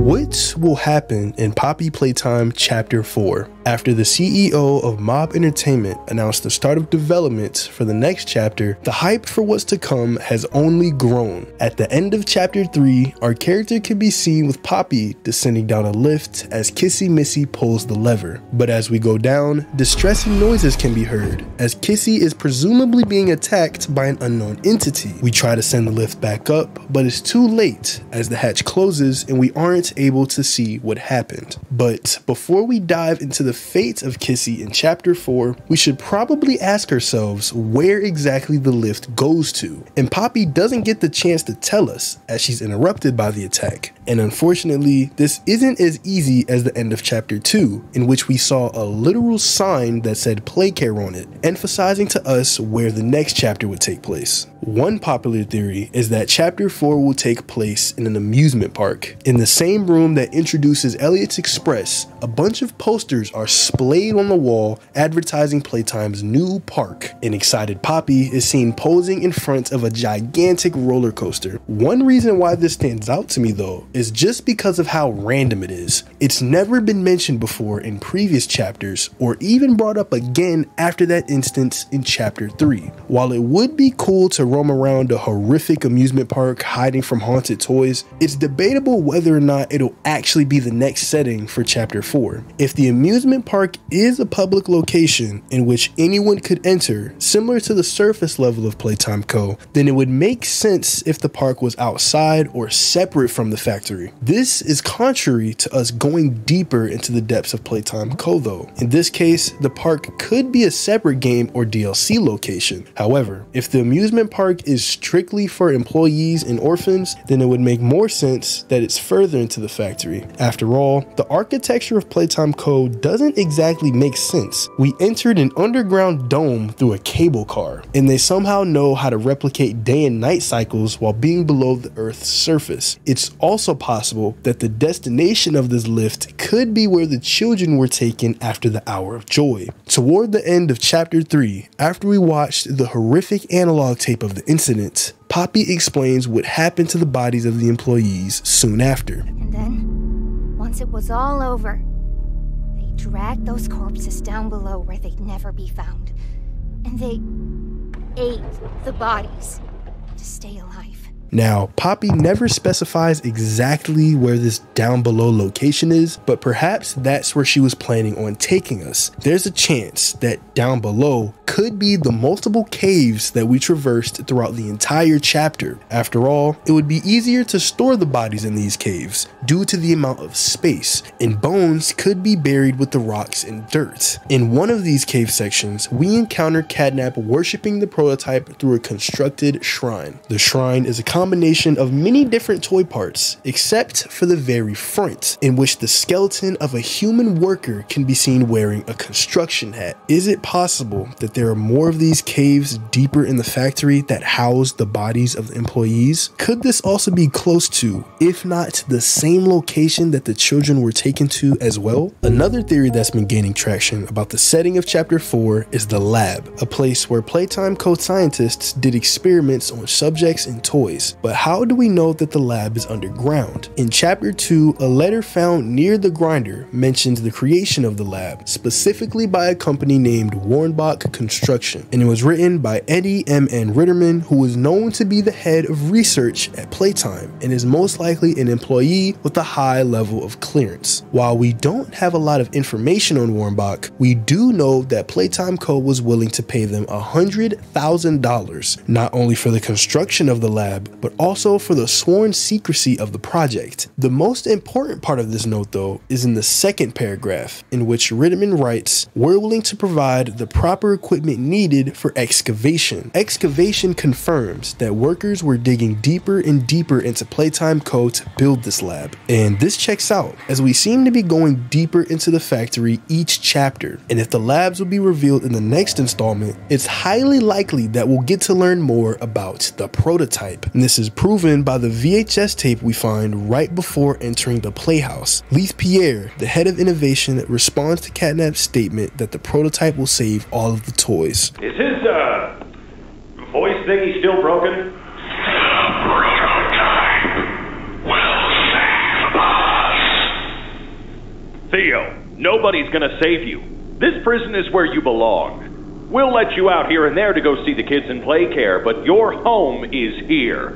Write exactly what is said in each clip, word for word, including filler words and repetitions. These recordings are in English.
What will happen in Poppy Playtime Chapter four after the C E O of Mob Entertainment announced the start of development for the next chapter? The hype for what's to come has only grown. At the end of Chapter three, our character can be seen with Poppy descending down a lift as Kissy Missy pulls the lever. But as we go down, distressing noises can be heard as Kissy is presumably being attacked by an unknown entity. We try to send the lift back up, but it's too late as the hatch closes and we aren't able to see what happened. But before we dive into the fate of Kissy in chapter four, we should probably ask ourselves where exactly the lift goes to. And Poppy doesn't get the chance to tell us as she's interrupted by the attack. And unfortunately, this isn't as easy as the end of chapter two, in which we saw a literal sign that said Playcare on it, emphasizing to us where the next chapter would take place. One popular theory is that chapter four will take place in an amusement park. In the same room that introduces Elliot's Express, a bunch of posters are splayed on the wall advertising Playtime's new park. An excited Poppy is seen posing in front of a gigantic roller coaster. One reason why this stands out to me though is just because of how random it is. It's never been mentioned before in previous chapters or even brought up again after that instance in chapter three. While it would be cool to roam around a horrific amusement park hiding from haunted toys, it's debatable whether or not it'll actually be the next setting for chapter four. If the amusement park is a public location in which anyone could enter, similar to the surface level of Playtime Co., then it would make sense if the park was outside or separate from the factory. This is contrary to us going deeper into the depths of Playtime Co. though. In this case, the park could be a separate game or D L C location. However, if the amusement park is strictly for employees and orphans, then it would make more sense that it's further into to the factory. After all, the architecture of Playtime Co. doesn't exactly make sense. We entered an underground dome through a cable car, and they somehow know how to replicate day and night cycles while being below the Earth's surface. It's also possible that the destination of this lift could be where the children were taken after the hour of joy. Toward the end of chapter three, after we watched the horrific analog tape of the incident, Poppy explains what happened to the bodies of the employees soon after. And then, once it was all over, they dragged those corpses down below where they'd never be found. And they ate the bodies to stay alive. Now, Poppy never specifies exactly where this down below location is, but perhaps that's where she was planning on taking us. There's a chance that down below could be the multiple caves that we traversed throughout the entire chapter. After all, it would be easier to store the bodies in these caves due to the amount of space, and bones could be buried with the rocks and dirt. In one of these cave sections, we encounter Catnap worshiping the prototype through a constructed shrine. The shrine is a combination of many different toy parts, except for the very front, in which the skeleton of a human worker can be seen wearing a construction hat. Is it possible that there are more of these caves deeper in the factory that house the bodies of the employees? Could this also be close to, if not the same location that the children were taken to as well? Another theory that's been gaining traction about the setting of chapter four is the lab, a place where Playtime Co. scientists did experiments on subjects and toys. But how do we know that the lab is underground? In chapter two, a letter found near the grinder mentions the creation of the lab, specifically by a company named Warnbach Construction, and it was written by Eddie M N Ritterman, who was known to be the head of research at Playtime and is most likely an employee with a high level of clearance. While we don't have a lot of information on Warnbach, we do know that Playtime Co. was willing to pay them one hundred thousand dollars, not only for the construction of the lab, but also for the sworn secrecy of the project. The most important part of this note though is in the second paragraph, in which Ritterman writes, "We're willing to provide the proper equipment needed for excavation. Excavation confirms that workers were digging deeper and deeper into Playtime Co. to build this lab." And this checks out, as we seem to be going deeper into the factory each chapter. And if the labs will be revealed in the next installment, it's highly likely that we'll get to learn more about the prototype. And this is proven by the V H S tape we find right before entering the playhouse. Leith Pierre, the head of innovation, responds to Catnap's statement that the prototype will save all of the toys. Is his uh, voice thingy still broken? The prototype will save us. Theo, nobody's gonna save you. This prison is where you belong. We'll let you out here and there to go see the kids in Playcare, but your home is here.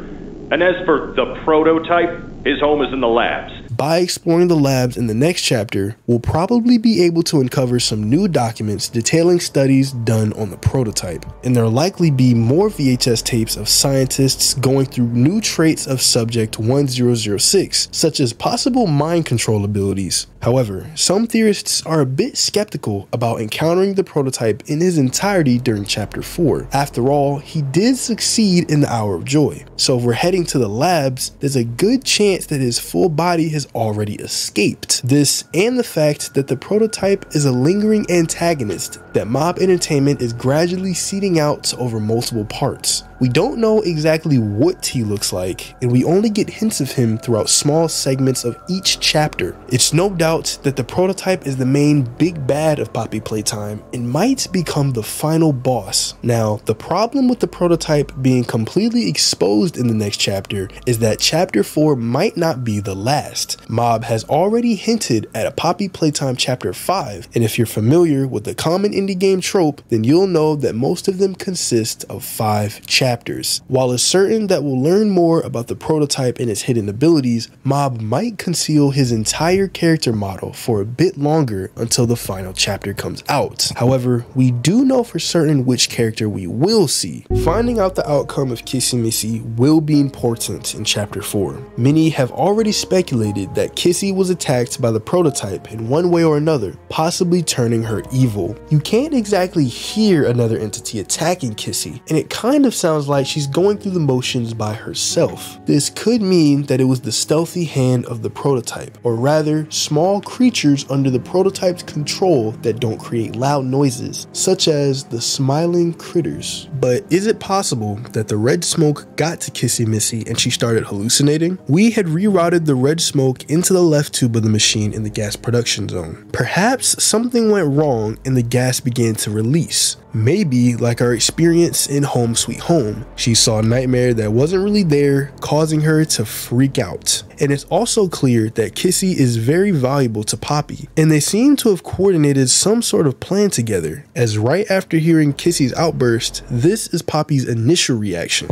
And as for the prototype, his home is in the labs. By exploring the labs in the next chapter, we'll probably be able to uncover some new documents detailing studies done on the prototype, and there'll likely be more V H S tapes of scientists going through new traits of Subject one zero zero six, such as possible mind control abilities. However, some theorists are a bit skeptical about encountering the prototype in his entirety during chapter four. After all, he did succeed in the Hour of Joy, so if we're heading to the labs, there's a good chance that his full body has already escaped. This and the fact that the prototype is a lingering antagonist that Mob Entertainment is gradually seeding out over multiple parts. We don't know exactly what he looks like, and we only get hints of him throughout small segments of each chapter. It's no doubt that the prototype is the main big bad of Poppy Playtime and might become the final boss. Now, the problem with the prototype being completely exposed in the next chapter is that chapter four might not be the last. Mob has already hinted at a Poppy Playtime chapter five, and if you're familiar with the common indie game trope, then you'll know that most of them consist of five chapters. Chapters. While it's certain that we'll learn more about the prototype and its hidden abilities, Mob might conceal his entire character model for a bit longer until the final chapter comes out. However, we do know for certain which character we will see. Finding out the outcome of Kissy Missy will be important in chapter four. Many have already speculated that Kissy was attacked by the prototype in one way or another, possibly turning her evil. You can't exactly hear another entity attacking Kissy, and it kind of sounds Sounds like she's going through the motions by herself. This could mean that it was the stealthy hand of the prototype, or rather small creatures under the prototype's control that don't create loud noises, such as the smiling critters. But is it possible that the red smoke got to Kissy Missy and she started hallucinating? We had rerouted the red smoke into the left tube of the machine in the gas production zone. Perhaps something went wrong and the gas began to release. Maybe like our experience in Home Sweet Home, she saw a nightmare that wasn't really there, causing her to freak out. And it's also clear that Kissy is very valuable to Poppy, and they seem to have coordinated some sort of plan together, as right after hearing Kissy's outburst, this is Poppy's initial reaction.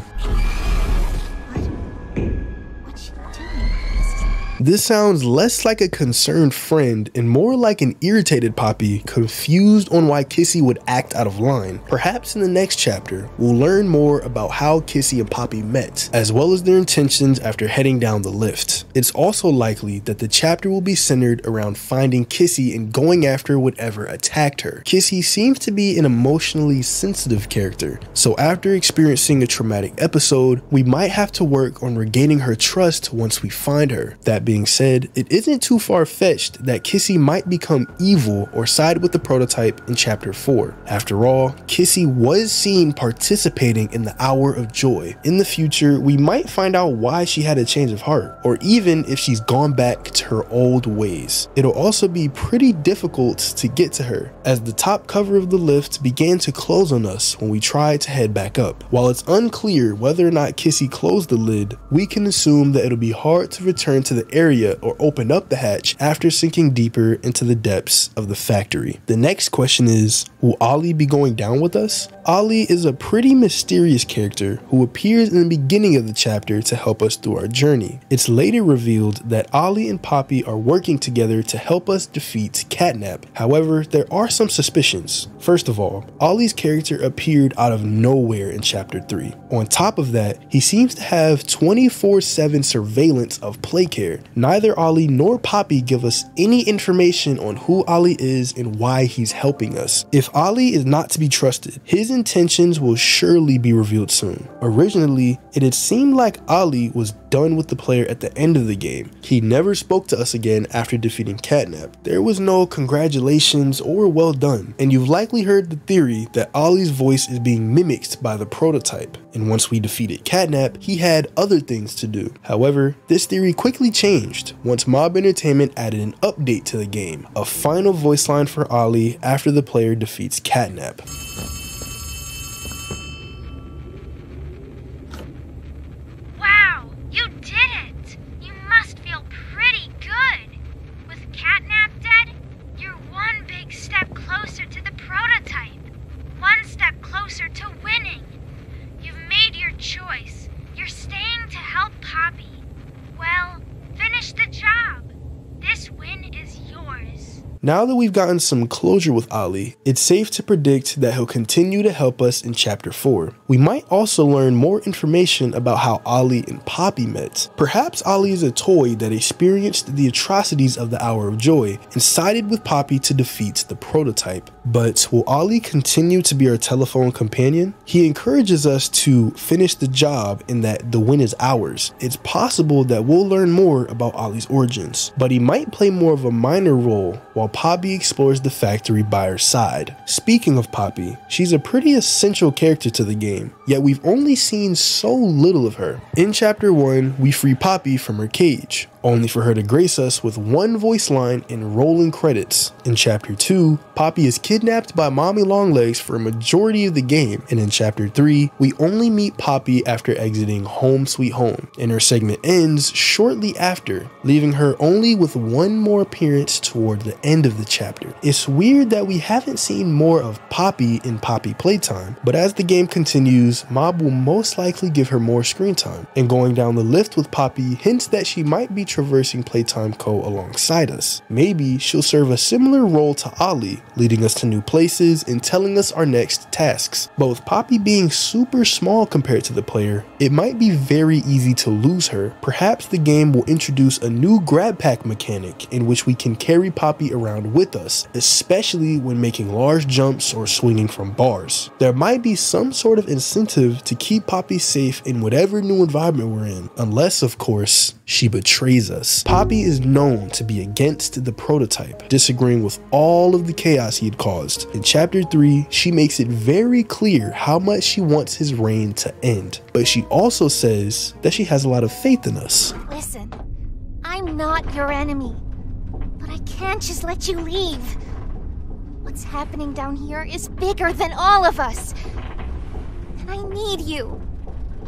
This sounds less like a concerned friend and more like an irritated Poppy, confused on why Kissy would act out of line. Perhaps in the next chapter, we'll learn more about how Kissy and Poppy met, as well as their intentions after heading down the lift. It's also likely that the chapter will be centered around finding Kissy and going after whatever attacked her. Kissy seems to be an emotionally sensitive character, so after experiencing a traumatic episode, we might have to work on regaining her trust once we find her. That being Being said, it isn't too far-fetched that Kissy might become evil or side with the prototype in chapter four. After all, Kissy was seen participating in the Hour of Joy. In the future, we might find out why she had a change of heart, or even if she's gone back to her old ways. It'll also be pretty difficult to get to her, as the top cover of the lift began to close on us when we tried to head back up. While it's unclear whether or not Kissy closed the lid, we can assume that it'll be hard to return to the area Area or open up the hatch after sinking deeper into the depths of the factory. The next question is, will Ollie be going down with us? Ollie is a pretty mysterious character who appears in the beginning of the chapter to help us through our journey. It's later revealed that Ollie and Poppy are working together to help us defeat Catnap. However, there are some suspicions. First of all, Ollie's character appeared out of nowhere in chapter three. On top of that, he seems to have twenty-four seven surveillance of Playcare. Neither Ollie nor Poppy give us any information on who Ollie is and why he's helping us. If Ollie is not to be trusted, his intentions will surely be revealed soon. Originally, it had seemed like Ollie was done with the player at the end of the game. He never spoke to us again after defeating Catnap. There was no congratulations or well done, and you've likely heard the theory that Ollie's voice is being mimicked by the prototype. And once we defeated Catnap, he had other things to do. However, this theory quickly changed once Mob Entertainment added an update to the game, a final voice line for Ollie after the player defeats Catnap. Dad, Now that we've gotten some closure with Ollie, it's safe to predict that he'll continue to help us in Chapter four. We might also learn more information about how Ollie and Poppy met. Perhaps Ollie is a toy that experienced the atrocities of the Hour of Joy and sided with Poppy to defeat the prototype. But will Ollie continue to be our telephone companion? He encourages us to finish the job and that the win is ours. It's possible that we'll learn more about Ollie's origins, but he might play more of a minor role while Poppy explores the factory by her side. Speaking of Poppy, she's a pretty essential character to the game, yet we've only seen so little of her. In Chapter one, we free Poppy from her cage, only for her to grace us with one voice line and rolling credits. In Chapter two, Poppy is kidnapped by Mommy Longlegs for a majority of the game, and in Chapter three, we only meet Poppy after exiting Home Sweet Home, and her segment ends shortly after, leaving her only with one more appearance toward the end of the chapter. It's weird that we haven't seen more of Poppy in Poppy Playtime, but as the game continues, Mob will most likely give her more screen time, and going down the lift with Poppy hints that she might be traversing Playtime Co. alongside us. Maybe she'll serve a similar role to Ollie, leading us to new places and telling us our next tasks. But with Poppy being super small compared to the player, it might be very easy to lose her. Perhaps the game will introduce a new grab pack mechanic in which we can carry Poppy around with us, especially when making large jumps or swinging from bars. There might be some sort of incentive to keep Poppy safe in whatever new environment we're in, unless, of course, she betrays us. Poppy is known to be against the prototype, disagreeing with all of the chaos he had caused. In Chapter three, she makes it very clear how much she wants his reign to end, but she also says that she has a lot of faith in us. Listen, I'm not your enemy, but I can't just let you leave. What's happening down here is bigger than all of us, and I need you.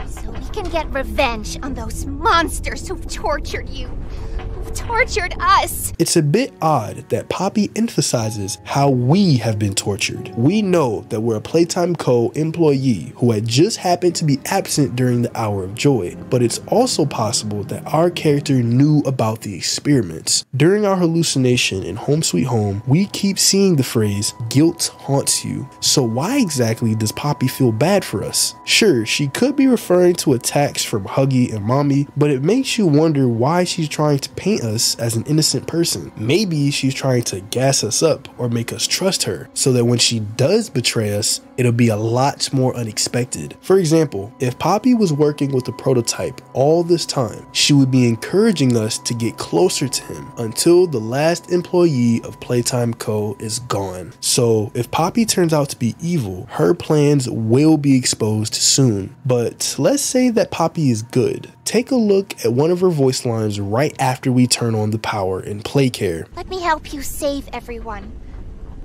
So we can get revenge on those monsters who've tortured you, who've tortured us. It's a bit odd that Poppy emphasizes how we have been tortured. We know that we're a Playtime Co. employee who had just happened to be absent during the Hour of Joy, but it's also possible that our character knew about the experiments. During our hallucination in Home Sweet Home, we keep seeing the phrase, "guilt haunts you." So why exactly does Poppy feel bad for us? Sure, she could be referring referring to attacks from Huggy and Mommy, but it makes you wonder why she's trying to paint us as an innocent person. Maybe she's trying to gas us up or make us trust her so that when she does betray us, it'll be a lot more unexpected. For example, if Poppy was working with the prototype all this time, she would be encouraging us to get closer to him until the last employee of Playtime Co. is gone. So if Poppy turns out to be evil, her plans will be exposed soon. But let's say that Poppy is good. Take a look at one of her voice lines right after we turn on the power in Playcare. Let me help you save everyone.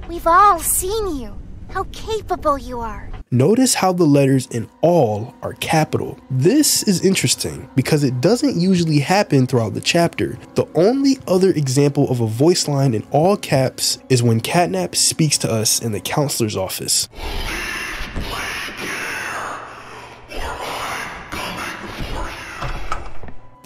We've all seen you, how capable you are. Notice how the letters in all are capital. This is interesting because it doesn't usually happen throughout the chapter. The only other example of a voice line in all caps is when Catnap speaks to us in the counselor's office.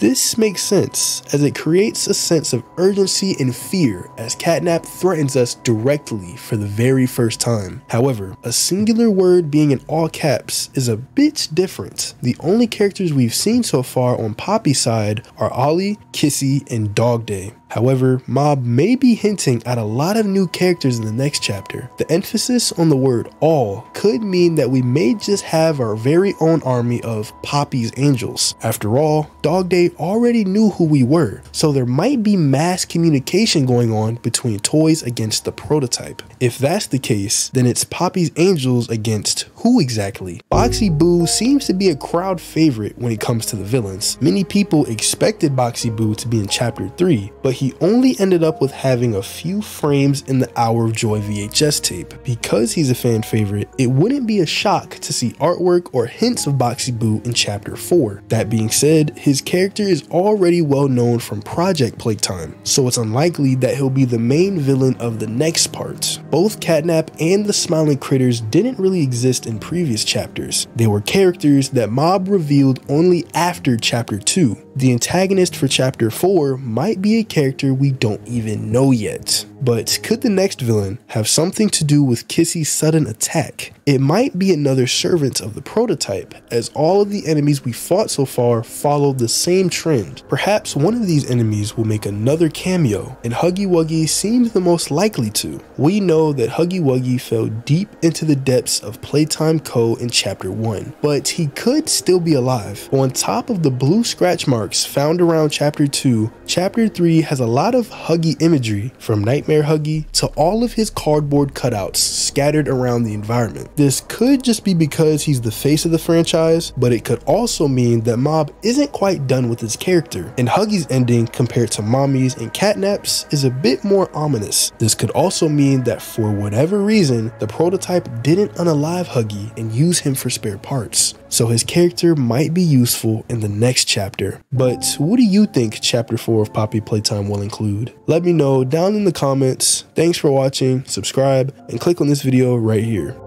This makes sense as it creates a sense of urgency and fear as Catnap threatens us directly for the very first time. However, a singular word being in all caps is a bit different. The only characters we've seen so far on Poppy's side are Ollie, Kissy, and Dog Day. However, Mob may be hinting at a lot of new characters in the next chapter. The emphasis on the word all could mean that we may just have our very own army of Poppy's angels. After all, Dog Day already knew who we were, so there might be mass communication going on between toys against the prototype. If that's the case, then it's Poppy's angels against who exactly? Boxy Boo seems to be a crowd favorite when it comes to the villains. Many people expected Boxy Boo to be in Chapter three, but he He only ended up with having a few frames in the Hour of Joy V H S tape. Because he's a fan favorite, it wouldn't be a shock to see artwork or hints of Boxy Boo in Chapter four. That being said, his character is already well known from Project Playtime, so it's unlikely that he'll be the main villain of the next part. Both Catnap and the Smiling Critters didn't really exist in previous chapters. They were characters that Mob revealed only after Chapter two. The antagonist for Chapter four might be a character we don't even know yet. But could the next villain have something to do with Kissy's sudden attack? It might be another servant of the prototype, as all of the enemies we fought so far followed the same trend. Perhaps one of these enemies will make another cameo, and Huggy Wuggy seems the most likely to. We know that Huggy Wuggy fell deep into the depths of Playtime Co. in Chapter one, but he could still be alive. On top of the blue scratch marks found around Chapter two, Chapter three has a lot of Huggy imagery, from Nightmare Huggy to all of his cardboard cutouts scattered around the environment. This could just be because he's the face of the franchise, but it could also mean that Mob isn't quite done with his character, and Huggy's ending compared to Mommy's and Catnap's is a bit more ominous. This could also mean that for whatever reason, the prototype didn't unalive Huggy and use him for spare parts. So his character might be useful in the next chapter. But what do you think Chapter four of Poppy Playtime will include? Let me know down in the comments. Thanks for watching, subscribe, and click on this video right here.